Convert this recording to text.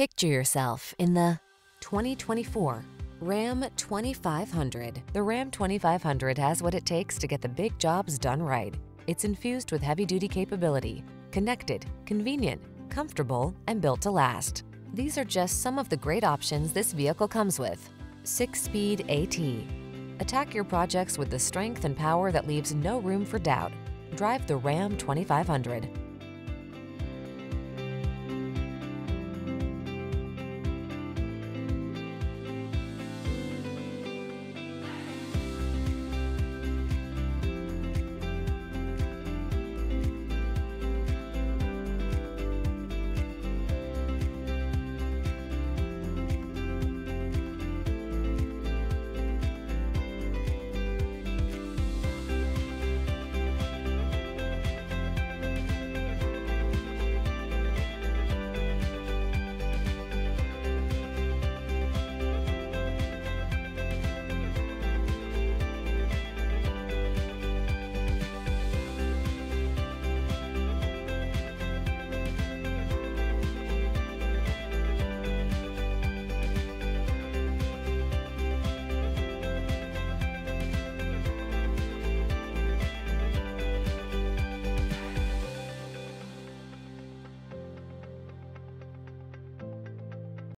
Picture yourself in the 2024 Ram 2500. The Ram 2500 has what it takes to get the big jobs done right. It's infused with heavy-duty capability, connected, convenient, comfortable, and built to last. These are just some of the great options this vehicle comes with. 6-speed AT. Attack your projects with the strength and power that leaves no room for doubt. Drive the Ram 2500.